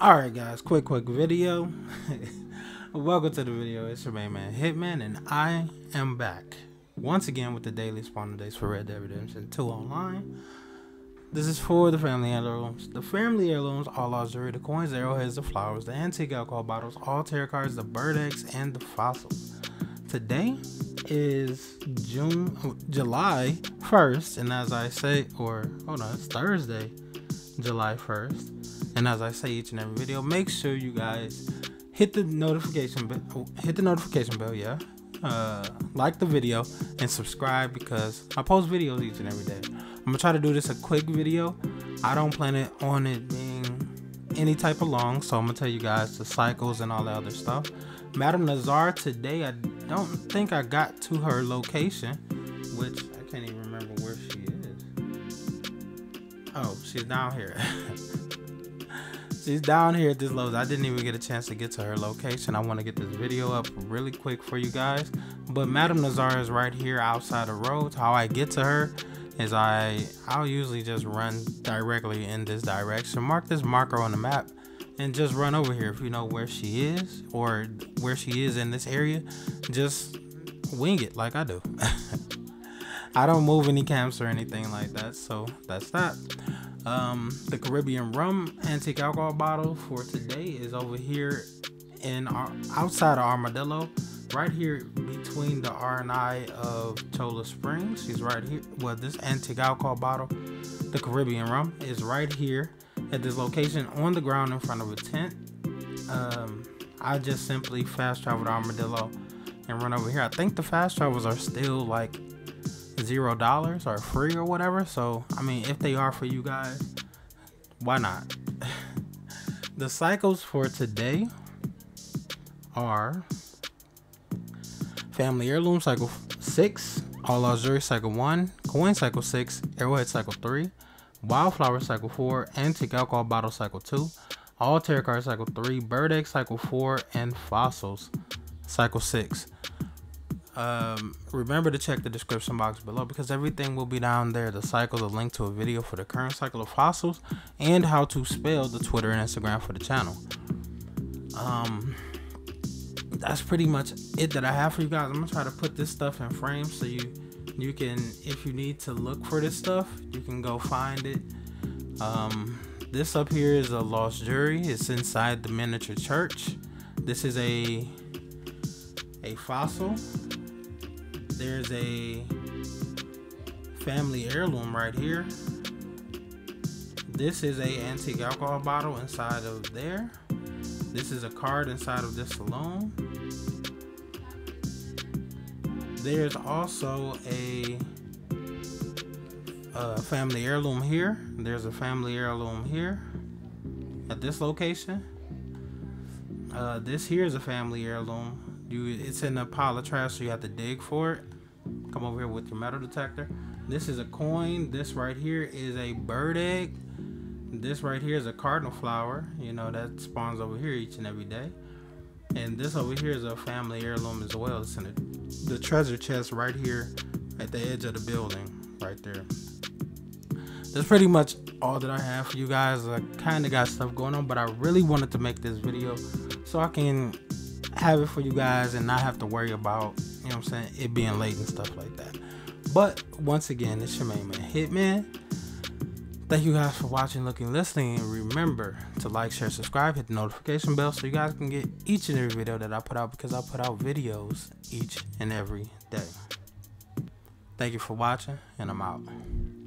Alright guys, quick video. Welcome to the video. It's your main man Hitman, and I am back once again with the daily spawn days for Red Dead Redemption 2 Online. This is for the family heirlooms. The family heirlooms, all luxury, the coins, the arrowheads, the flowers, the antique alcohol bottles, all tarot cards, the bird eggs, and the fossils. Today is July 1st, and as I say, or hold on, it's Thursday, July 1st. And as I say each and every video, make sure you guys hit the notification bell, like the video and subscribe, because I post videos each and every day. I'm gonna try to do this a quick video. I don't plan it on it being any type of long, so I'm gonna tell you guys the cycles and all the other stuff. Madam Nazar today, I don't think I got to her location, which I can't even remember where she is. Oh, she's down here. She's down here at this Rhodes. I didn't even get a chance to get to her location. I want to get this video up really quick for you guys. But Madam Nazar is right here outside of Rhodes. How I get to her is I'll usually just run directly in this direction. Mark this marker on the map and just run over here. If you know where she is or where she is in this area, just wing it like I do. I don't move any camps or anything like that. So that's that. The Caribbean rum antique alcohol bottle for today is over here in outside of Armadillo, right here between the R&I of Cholla Springs. She's right here. Well, this antique alcohol bottle, the Caribbean rum, is right here at this location on the ground in front of a tent. I just simply fast traveled Armadillo and run over here. I think the fast travels are still like $0 or free or whatever, so I mean, if they are for you guys, why not? The cycles for today are family heirloom cycle 6, all luxury cycle 1, coin cycle 6, arrowhead cycle 3, wildflower cycle 4, antique alcohol bottle cycle 2, all tarot card cycle 3, bird egg cycle 4, and fossils cycle 6. Remember to check the description box below, because everything will be down there. The cycle, the link to a video for the current cycle of fossils, and how to spell the Twitter and Instagram for the channel. That's pretty much it that I have for you guys. I'm gonna try to put this stuff in frame so you can, if you need to look for this stuff, you can go find it. This up here is a lost jewelry. It's inside the miniature church. This is a fossil. There's a family heirloom right here. This is a antique alcohol bottle inside of there. This is a card inside of this saloon. There's also a family heirloom here. There's a family heirloom here at this location. This here is a family heirloom. It's in a pile of trash, so you have to dig for it. Come over here with your metal detector. This is a coin. This right here is a bird egg. This right here is a cardinal flower. You know, that spawns over here each and every day. And this over here is a family heirloom as well. It's in the treasure chest right here at the edge of the building right there. That's pretty much all that I have for you guys. I kind of got stuff going on, but I really wanted to make this video so I can have it for you guys and not have to worry about, you know what I'm saying, it being late and stuff like that. But once again, it's your main man Hitman. Thank you guys for watching, looking, listening, and remember to like, share, subscribe, hit the notification bell so you guys can get each and every video that I put out, because I put out videos each and every day. Thank you for watching, and I'm out.